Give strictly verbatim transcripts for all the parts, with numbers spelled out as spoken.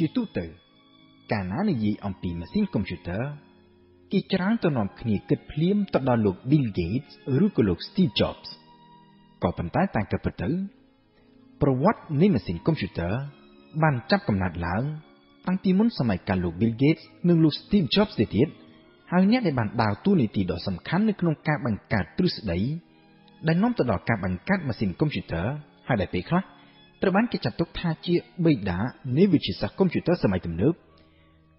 ជាទូទៅកាលណានិយាយអំពីម៉ាស៊ីនកុំព្យូទ័រគេច្រើនទៅនាំគ្នាគិតភ្លាមទៅដល់លោក Bill Gates ឬក៏លោក Steve Jobs ក៏ប៉ុន្តែតាមការពិតទៅប្រវត្តិនៃម៉ាស៊ីនកុំព្យូទ័របានចាប់កំណត់ឡើងតាំងពីមុនសម័យកាលលោក Bill Gates និងលោក Steve Jobs ទៅទៀតហើយអ្នកដែលបានដើរតួនាទីដ៏សំខាន់នៅក្នុងការបង្កើតទ្រឹស្ដីដែលនាំទៅដល់ការបង្កើតម៉ាស៊ីនកុំព្យូទ័រហើយដែលពេលខ្លះត្រូវបានគេចាត់ទុកថាជាបិតានៃវិទ្យាសាស្ត្រកុំព្យូទ័រសម័យទំនើប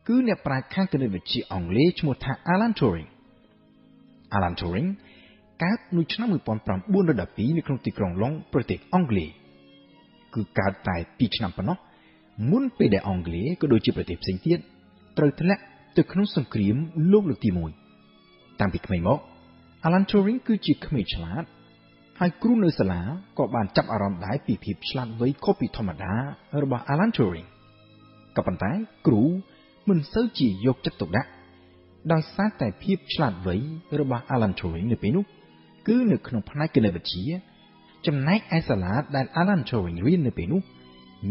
គឺអ្នកប្រាជ្ញខាងគណិតវិទ្យាអង់គ្លេសឈ្មោះថា Alan Turing Alan Turing កើតនៅឆ្នាំnineteen twelveនៅក្នុងទីក្រុងឡុងប្រទេសអង់គ្លេសគឺកើតតែtwoឆ្នាំប៉ុណ្ណោះមុនពេលដែលអង់គ្លេសក៏ដូចជាប្រទេសផ្សេងទៀតត្រូវធ្លាក់ទៅក្នុងសង្គ្រាមលោកលើកទីoneតាំងពីក្មេងមក Alan Turing គឺជាក្មេងឆ្លាតហើយគ្រូនៅសាលាក៏បានចាប់អារម្មណ៍ដែរពីភាពឆ្លាតវៃខុសពីធម្មតារបស់ Alan Turing ក៏ប៉ុន្តែគ្រូមិនសូវជាយកចិត្តទុកដាក់ដោយសារតែភាពឆ្លាតវៃរបស់ Alan Turing នៅពេលនោះគឺនៅក្នុងផ្នែកគណិតវិទ្យាចំណែកឯសាលាដែល Alan Turing រៀននៅពេលនោះ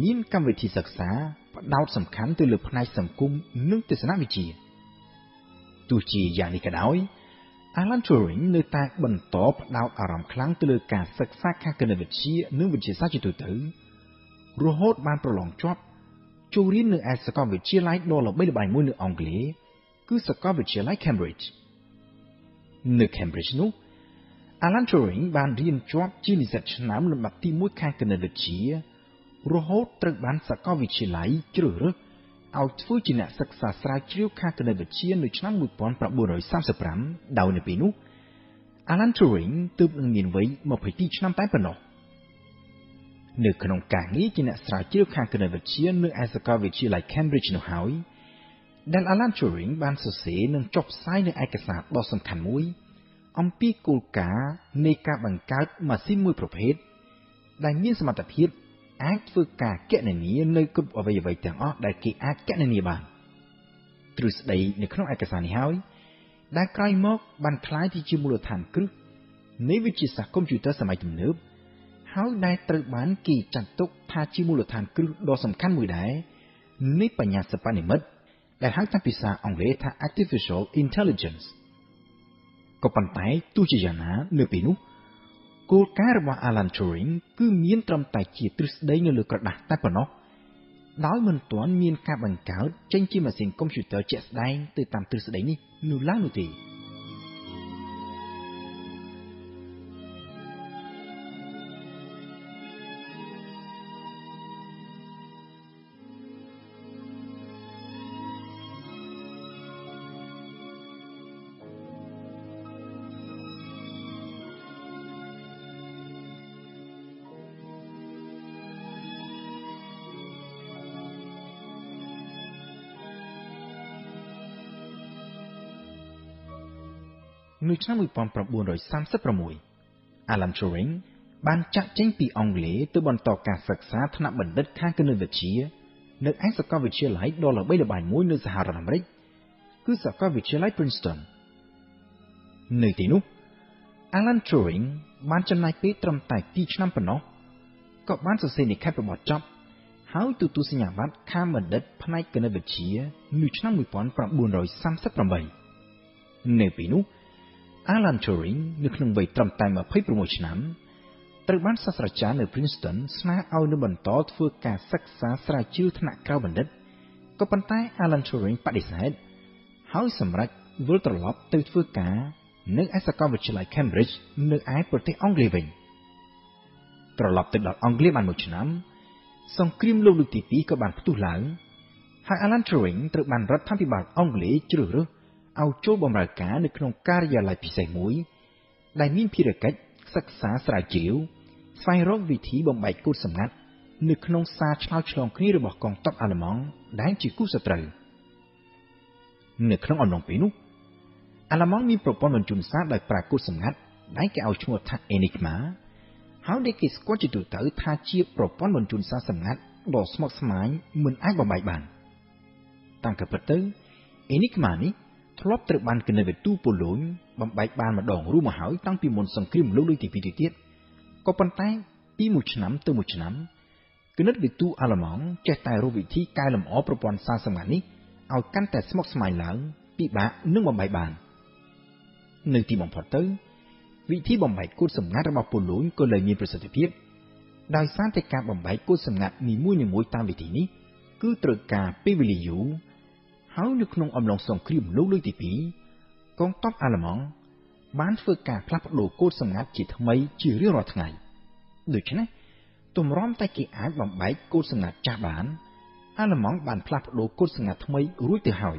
មានកម្មវិធីសិក្សាផ្ដោតសំខាន់ទៅលើផ្នែកសង្គមនិងទស្សនវិជ្ជាទោះជាយ៉ាងនេះក៏ដោយ Alan Turing នៅតែបន្តផ្ដោតអារម្មណ៍ខ្លាំងទៅលើការសិក្សាខាងគណិតវិទ្យានិងវិទ្យាសាស្ត្រជាទូទៅរហូតបានប្រឡងជាប់ចូលរៀននៅឯសាកលវិទ្យាល័យដ៏ល្បីល្បាញមួយនៅអង់គ្លេសគឺសាកលវិទ្យាល័យ Cambridge នៅ Cambridge នោះ Alan Turing បានរៀនជាប់ជានិស្សិតឆ្នាំលំដាប់ទីoneខាងគណិតវិទ្យារហូតត្រូវបានសាកលវិទ្យាល័យជ្រើសរើសឲ្យធ្វើជាអ្នកសិក្សាស្រាវជ្រាវខាងគណិតវិទ្យានៅឆ្នាំnineteen thirty-fiveដោយនៅពេលនោះ Alan Turing ទើបនឹងមានវ័យtwenty-twoឆ្នាំតែប៉ុណ្ណោះនៅក្នុងការងារជាអ្នកស្រាវជ្រាវខាងគណិតវិទ្យានៅឯសាកលវិទ្យាល័យ Cambridge នោះហើយដែល Alan Turing បានសរសេរនិងចុះផ្សាយនៅឯកសារដ៏សំខាន់មួយអំពីគោលការណ៍នៃការបង្កើតម៉ាស៊ីនមួយប្រភេទដែលមានសមត្ថភាពអាចធ្វើការគណនានៅគ្រប់អ្វីៗទាំងអស់ដែលគេអាចគណនាបានទ្រឹស្ដីនៅក្នុងឯកសារនេះហើយដែលក្រោយមកបានក្លាយជាមូលដ្ឋានគ្រឹះនៃវិទ្យាសាស្ត្រកុំព្យូទ័រសម័យទំនើបហើយដែលត្រូវបានគេចាត់ទុកថាជាមូលដ្ឋានគ្រឹះដ៏សំខាន់មួយដែរនៃបញ្ញាសិប្បនិម្មិតដែលហៅតាមភាសាអង់គ្លេសថា Artificial Intelligence ក៏ប៉ុន្តែទោះជាយ៉ាងណានៅពេលនោះគោលការណ៍របស់ Alan Turing គឺមានត្រឹមតែជាទ្រឹស្ដីនៅលើក្រដាសតែប៉ុណ្ណោះដោយមិនទាន់មានការបង្កើតចេញជាម៉ាស៊ីនកុំព្យូទ័រជាក់ស្ដែងទៅតាមទ្រឹស្ដីនេះនោះឡើយនោះទេនៅឆ្នាំnineteen thirty-six Alan Turing បានចាក់ចេញពីអង់គ្លេសទៅបន្តការសិក្សាថ្នាក់បណ្ឌិតខាងគណិតវិទ្យានៅឯសាកលវិទ្យាល័យដ៏ល្បីល្បាញមួយនៅសហរដ្ឋអាមេរិកគឺសាកលវិទ្យាល័យ Princeton នៅទីនោះ Alan Turing បានចំណាយពេលត្រឹមតែtwoឆ្នាំប៉ុណ្ណោះក៏បានសរសេរនិក្ខេបបទចប់ហើយទទួលសញ្ញាបត្រខាងបណ្ឌិតផ្នែកគណិតវិទ្យានៅឆ្នាំnineteen thirty-eightនៅពេលនោះAlan Turing នៅក្នុងវ័យត្រឹមតែtwenty-sixឆ្នាំត្រូវបានសាស្ត្រាចារ្យនៅ Princeton ស្នើឲ្យនៅបន្តធ្វើការសិក្សាស្រាវជ្រាវថ្នាក់ក្រៅបណ្ឌិតក៏ប៉ុន្តែ Alan Turing បដិសេធហើយសម្រេចវិលត្រឡប់ទៅធ្វើការនៅឯសាកលវិទ្យាល័យ Cambridge នៅឯប្រទេសអង់គ្លេសវិញត្រឡប់ទៅដល់អង់គ្លេសបានoneឆ្នាំសង្គ្រាមលោកលើកទីtwoក៏បានផ្ទុះឡើងហើយ Alan Turing ត្រូវបានរដ្ឋាភិបាលអង់គ្លេសជ្រើសរើសឲ្យចូលបម្រើការនៅក្នុងការិយាល័យពិសេសមួយដែលមានភារកិច្ចសិក្សាស្រាវជ្រាវស្វែងរកវិធីបំបែកគូសសម្ងាត់នៅក្នុងសារឆ្លោតឆ្លងគ្នារបស់កងទ័ពអាល្លឺម៉ង់ដែលជាគូសត្រូវនៅក្នុងអំឡុងពេលនោះអាល្លឺម៉ង់មានប្រព័ន្ធបញ្ជូនសារដោយប្រើគូសសម្ងាត់ដែលគេឲ្យឈ្មោះថា Enigma ហើយដែលគេស្គាល់ជាទូទៅថាជាប្រព័ន្ធបញ្ជូនសារសម្ងាត់ដ៏ស្មុគស្មាញមិនអាចបំបែកបានតាមការពិតទៅ Enigma នេះធ្លាប់ត្រូវបានគណិតវិទូប៉ូឡូញបំបែកបានម្ដងរួមមកហើយតាំងពីមុនសង្គ្រាមលោកលើកទីtwoទៅទៀតក៏ប៉ុន្តែពីoneឆ្នាំទៅoneឆ្នាំ ពិនិត្យវិទូអាល្លឺម៉ង់ចេះតែរកវិធីកែលម្អប្រព័ន្ធសារសម្ងាត់នេះឲ្យកាន់តែស្មុគស្មាញឡើងពិបាកនឹងបំបីបាននៅទីបំផុតទៅវិធីបំបែកគូដសម្ងាត់របស់ពូលូនក៏លែងមានប្រសិទ្ធភាពដោយសារតែការបំបែកគូដសម្ងាត់នីមួយៗតាមវិធីនេះគឺត្រូវការពេលវេលាយូរហើយនៅក្នុងអំឡុងសង្គ្រាមលោកលើកទីពីរកងទ័ពអាល្លឺម៉ង់បានធ្វើការផ្លាស់ប្តូរគូដសម្ងាត់ជាថ្មីជារៀងរាល់ថ្ងៃដូច្នេះទម្រាំតែគេអាចបំបែកគូដសម្ងាត់ចាស់បានអាល្លឺម៉ង់បានផ្លាស់ប្តូរគូដសម្ងាត់ថ្មីរួចទៅហើយ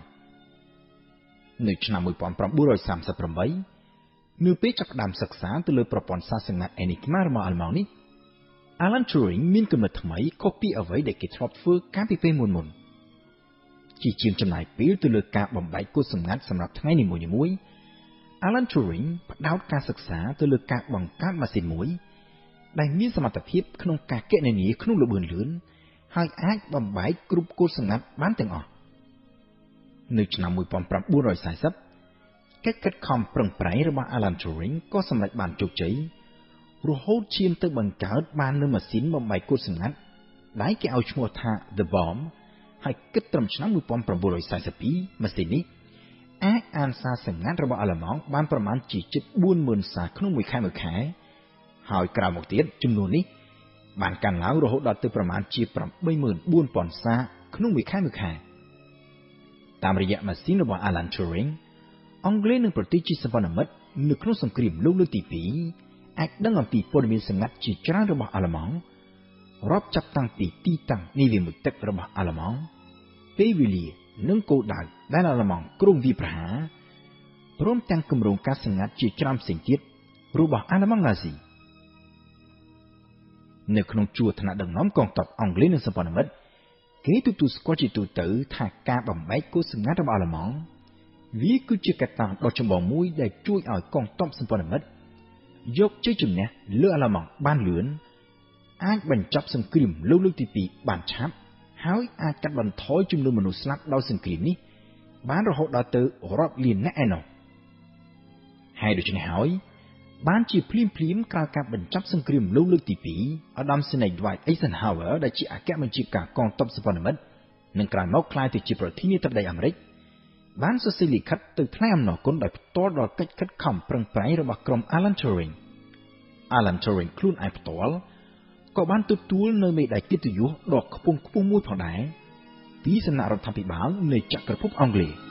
នៅឆ្នាំnineteen thirty-eightនៅពេលចាប់ផ្ដើមសិក្សាទៅលើប្រព័ន្ធសារសម្ងាត់ Enigma របស់អាល្លឺម៉ង់នេះ Alan Turing មានគំនិតថ្មីខុសពីអ្វីដែលគេធ្លាប់ធ្វើកាលពីពេលមុនមុនជាជាងចំណាយពេលទៅលើការបំបែកគូដសម្ងាត់សម្រាប់ថ្ងៃនីមួយៗ Alan Turing ផ្ដោតការសិក្សាទៅលើការបង្កើតម៉ាស៊ីនមួយដែលមានសមត្ថភាពក្នុងការគណនាក្នុងល្បឿនលឿនហើយអាចបំបែកគ្រប់គូដសម្ងាត់បានទាំងអស់នៅឆ្នាំnineteen fortyកិច្ចខិតខំប្រឹងប្រែងរបស់ Alan Turing ក៏សម្រេចបានជោគជ័យរហូតឈានទៅបង្កើតបាននូវម៉ាស៊ីនបំបែកគូដសម្ងាត់ដែលគេឲ្យឈ្មោះថា The Bomb ហើយគិតត្រឹមឆ្នាំnineteen forty-twoម៉ាស៊ីននេះអាចអានសារសម្ងាត់របស់អាល្លឺម៉ង់បានប្រមាណជាជិត forty thousand សារក្នុងមួយខែមួយខែហើយក្រោយមកទៀតចំនួននេះបានកើនឡើងរហូតដល់ទៅប្រមាណជា eighty-four thousand សារក្នុងមួយខែមួយខែតាមរយៈម៉ាស៊ីនរបស់ Alan Turingអង់គ្លេសនឹងប្រទេសជាសព្វនមិត្តនៅក្នុងសង្គ្រាមលោកលើកទីពីរអាចដឹងអំពីព័ត៌មានសម្ងាត់ជាច្រើនរបស់អាល្លឺម៉ង់រាប់ចាប់តាំងពីទីតាំងនាវាមុខទឹករបស់អាល្លឺម៉ង់ពេលវេលានិងគោលដៅដែលអាល្លឺម៉ង់ក្រុងវាប្រហារព្រមទាំងគម្រោងការសម្ងាត់ជាច្រើនផ្សេងទៀតរបស់អាល្លឺម៉ង់ណាស៊ីនៅក្នុងជួរឋានៈដឹកនាំកងទ័ពអង់គ្លេសនិងសព្វនមិត្តគេទទួលស្គាល់ជាទូទៅថាការបំបែកគូដសម្ងាត់របស់អាល្លឺម៉ង់វាគឺជាកត្តាដ៏ចម្បងមួយដែលជួយឲ្យកងទ័ពសម្ព័ន្ធមិត្តយកជ័យជំនះលើអាល្លឺម៉ង់បានលឿនអាចបញ្ចប់សង្គ្រាមលោកលើកទីពីរបានឆាប់ហើយអាចកាត់បន្ថយចំនួនមនុស្សស្លាប់ដោយសង្គ្រាមនេះបានរហូតដល់ទៅរាប់លាននាក់ឯណោះហើយដូច្នេះហើយបានជាភ្លាមភ្លាមក្រោយការបញ្ចប់សង្គ្រាមលោកលើកទីពីរឧត្តមសេនីយ៍ Dwight Eisenhower ដែលជាអគ្គបញ្ជាការកងទ័ពសម្ព័ន្ធមិត្តនឹងក្រោយមកក្លាយទៅជាប្រធានាធិបតីអាមេរិកបានសរសេរលិខិតទៅថ្លែងអំណរគុណដោយផ្ទាល់ដល់កិច្ចខិតខំប្រឹងប្រែងរបស់ក្រុម Alan Turing Alan Turing ខ្លួនឯងផ្ទាល់ក៏បានទទួលនៅមេដាយកិត្តិយសដ៏ខ្ពង់ខ្ពស់មួយផងដែរពីសំណាក់រដ្ឋាភិបាលនៃចក្រភពអង់គ្លេស